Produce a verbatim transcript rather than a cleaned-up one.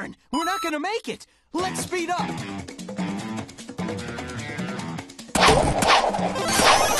Darn, we're not gonna make it. Let's speed up.